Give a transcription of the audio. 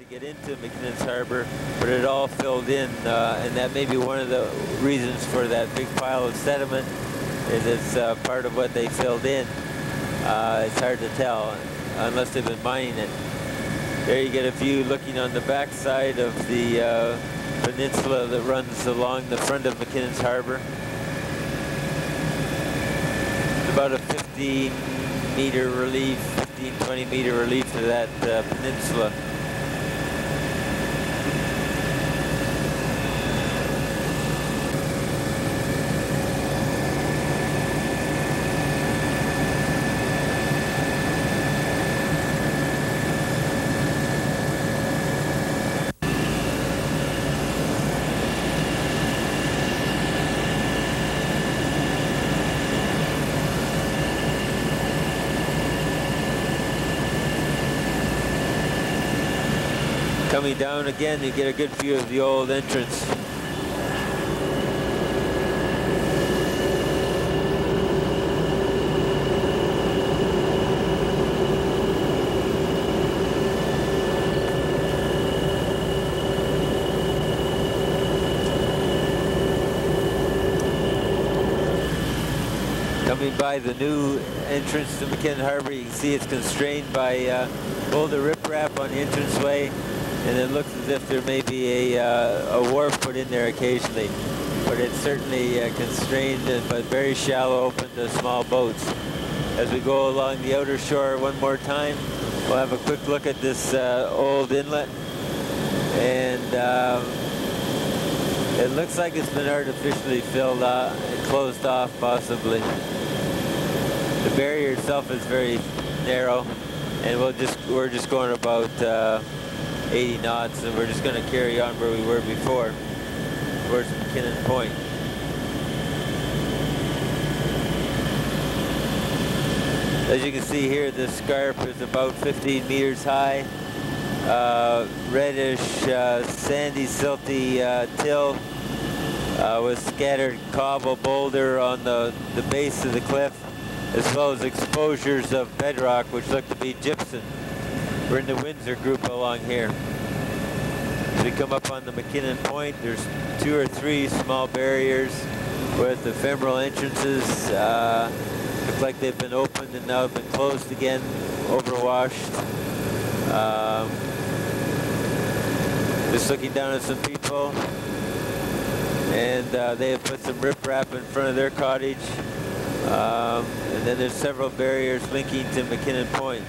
to get into McKinnon's Harbor, but it all filled in, and that may be one of the reasons for that big pile of sediment, is it's part of what they filled in. It's hard to tell, unless they've been mining it. There you get a view looking on the backside of the peninsula that runs along the front of McKinnon's Harbor. It's about a 15-meter relief, 15, 20-meter relief to that peninsula. Coming down again, you get a good view of the old entrance. Coming by the new entrance to McKinnon Harbor, you can see it's constrained by boulder riprap on the entranceway. And it looks as if there may be a wharf put in there occasionally, but it's certainly constrained but very shallow, open to small boats. As we go along the outer shore one more time, we'll have a quick look at this old inlet, and it looks like it's been artificially filled and closed off possibly. The barrier itself is very narrow, and we're just going about 80 knots, and we're just going to carry on where we were before, towards McKinnon Point. As you can see here, this scarp is about 15 meters high, reddish, sandy, silty till with scattered cobble boulder on the base of the cliff, as well as exposures of bedrock, which look to be gypsum. We're in the Windsor group along here. As we come up on the McKinnon Point, there's two or three small barriers with ephemeral entrances. Look like they've been opened and now have been closed again, overwashed. Just looking down at some people, and they have put some riprap in front of their cottage. And then there's several barriers linking to McKinnon Point.